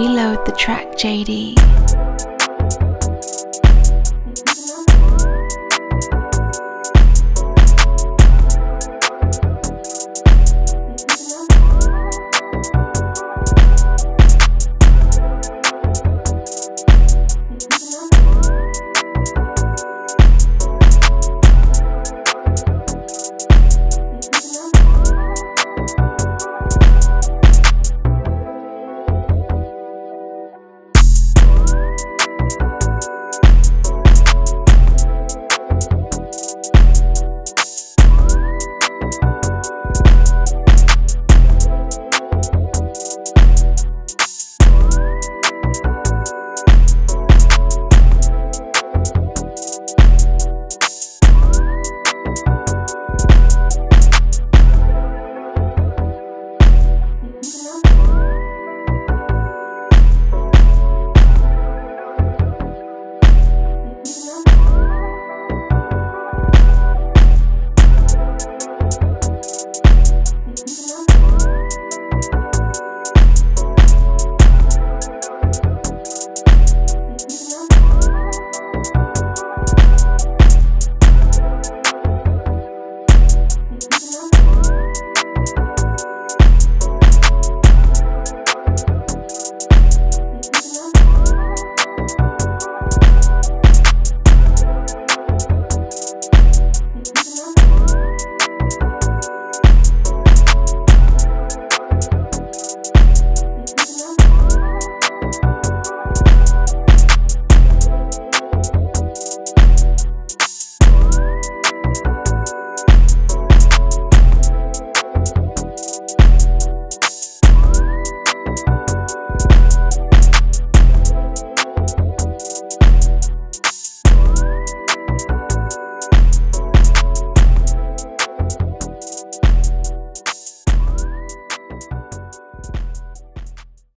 reload the track, JD.